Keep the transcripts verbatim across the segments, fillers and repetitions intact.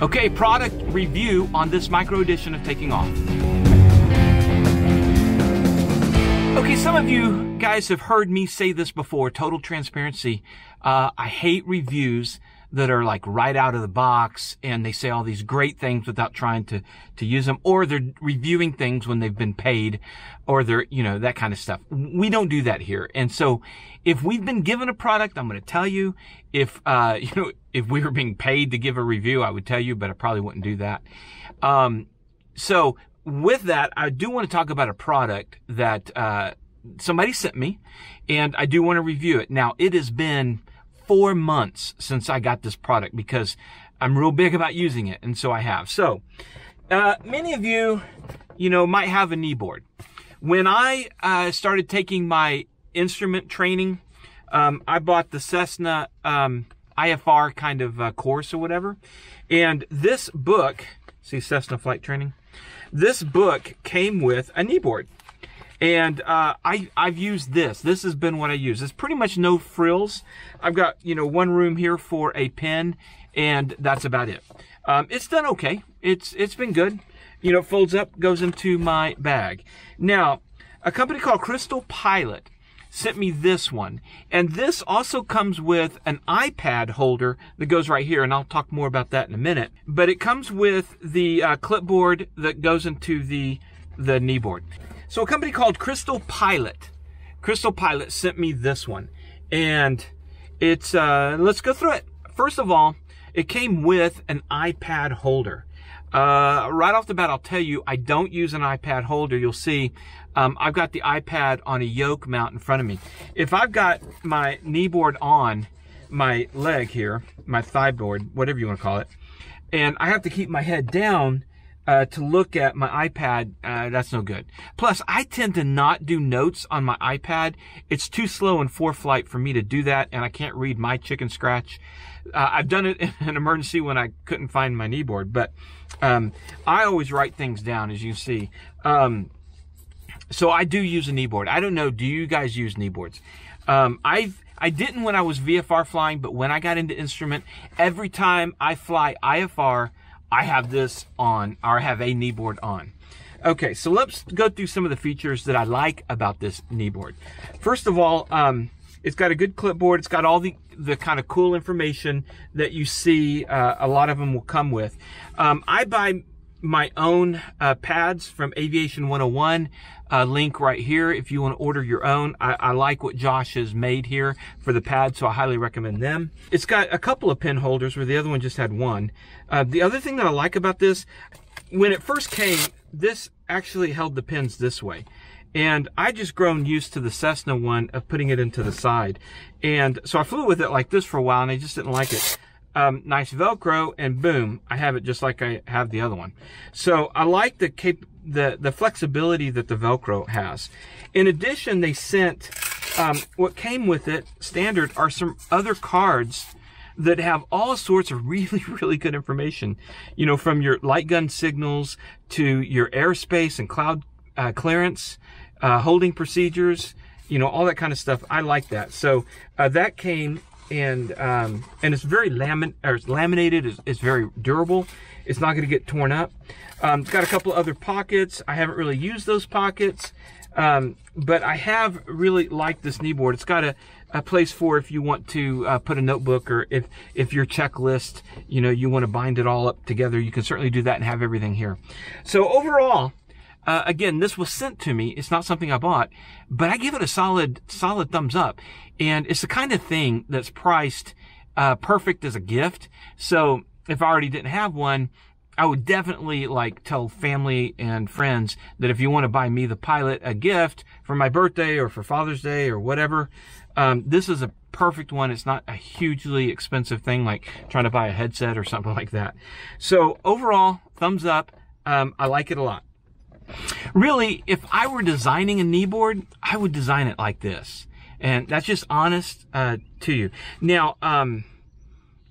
Okay, product review on this micro edition of Taking Off. Okay, some of you guys have heard me say this before, total transparency. Uh, I hate reviews that are like right out of the box and they say all these great things without trying to, to use them, or they're reviewing things when they've been paid, or they're, you know, that kind of stuff. We don't do that here. And so if we've been given a product, I'm going to tell you. If, uh, you know, if we were being paid to give a review, I would tell you, but I probably wouldn't do that. Um, so with that, I do want to talk about a product that, uh, somebody sent me, and I do want to review it. Now, it has been four months since I got this product because I'm real big about using it, and so I have. So, uh, many of you, you know, might have a knee board. When I uh, started taking my instrument training, um, I bought the Cessna um, I F R kind of uh, course or whatever, and this book, see Cessna Flight Training, this book came with a knee board. And, uh, I, I've used this. This has been what I use. It's pretty much no frills. I've got, you know, one room here for a pen, and that's about it. Um, it's done okay. It's, it's been good. You know, it folds up, goes into my bag. Now, a company called Crystal Pilot sent me this one. And this also comes with an iPad holder that goes right here, and I'll talk more about that in a minute. But it comes with the uh, clipboard that goes into the, the knee board. So a company called Crystal Pilot, Crystal Pilot sent me this one, and it's, uh, let's go through it. First of all, it came with an iPad holder. Uh, right off the bat, I'll tell you, I don't use an iPad holder. You'll see, um, I've got the iPad on a yoke mount in front of me. If I've got my knee board on my leg here, my thigh board, whatever you want to call it, and I have to keep my head down Uh, to look at my iPad, uh, that's no good. Plus, I tend to not do notes on my iPad. It's too slow in ForeFlight for me to do that, and I can't read my chicken scratch. Uh, I've done it in an emergency when I couldn't find my knee board, but um, I always write things down, as you see. Um, so I do use a knee board. I don't know, do you guys use knee boards? Um, I've, I didn't when I was V F R flying, but when I got into instrument, every time I fly I F R, I have this on, or I have a knee board on. Okay, so let's go through some of the features that I like about this knee board. First of all, um, it's got a good clipboard. It's got all the, the kind of cool information that you see uh, a lot of them will come with. Um, I buy my own uh, pads from Aviation one oh one, uh, link right here if you want to order your own. I, I like what Josh has made here for the pads, so I highly recommend them. It's got a couple of pen holders where the other one just had one. Uh, the other thing that I like about this, when it first came, this actually held the pens this way. And I just grown used to the Cessna one of putting it into the side. And so I flew with it like this for a while and I just didn't like it. Um, nice Velcro, and boom, I have it just like I have the other one. So I like the cap the, the flexibility that the Velcro has. In addition, they sent, um, what came with it, standard, are some other cards that have all sorts of really, really good information. You know, from your light gun signals to your airspace and cloud uh, clearance, uh, holding procedures, you know, all that kind of stuff. I like that. So uh, that came... And um, and it's very lamin or it's laminated. It's, it's very durable. It's not going to get torn up. Um, it's got a couple of other pockets. I haven't really used those pockets, um, but I have really liked this knee board. It's got a, a place for if you want to uh, put a notebook, or if if your checklist, you know, you want to bind it all up together. You can certainly do that and have everything here. So overall, uh, again, this was sent to me. It's not something I bought, but I give it a solid solid thumbs up. And it's the kind of thing that's priced uh, perfect as a gift. So if I already didn't have one, I would definitely like tell family and friends that if you want to buy me the Pilot a gift for my birthday or for Father's Day or whatever, um, this is a perfect one. It's not a hugely expensive thing like trying to buy a headset or something like that. So overall, thumbs up. Um, I like it a lot. Really, if I were designing a knee board, I would design it like this. And that's just honest uh, to you. Now, um,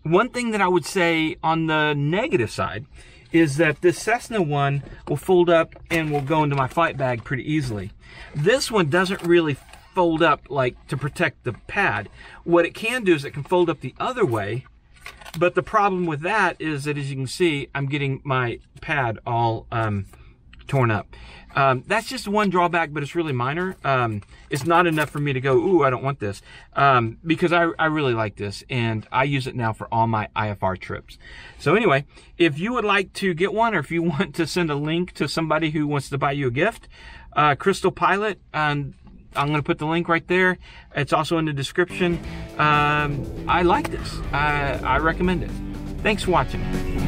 one thing that I would say on the negative side is that this Cessna one will fold up and will go into my flight bag pretty easily. This one doesn't really fold up like to protect the pad. What it can do is it can fold up the other way But the problem with that is that, as you can see, I'm getting my pad all um, torn up. Um, that's just one drawback, but it's really minor. Um, it's not enough for me to go, ooh, I don't want this, um, because I, I really like this, and I use it now for all my I F R trips. So anyway, if you would like to get one, or if you want to send a link to somebody who wants to buy you a gift, uh, Crystal Pilot, um, I'm going to put the link right there. It's also in the description. Um, I like this. I, I recommend it. Thanks for watching.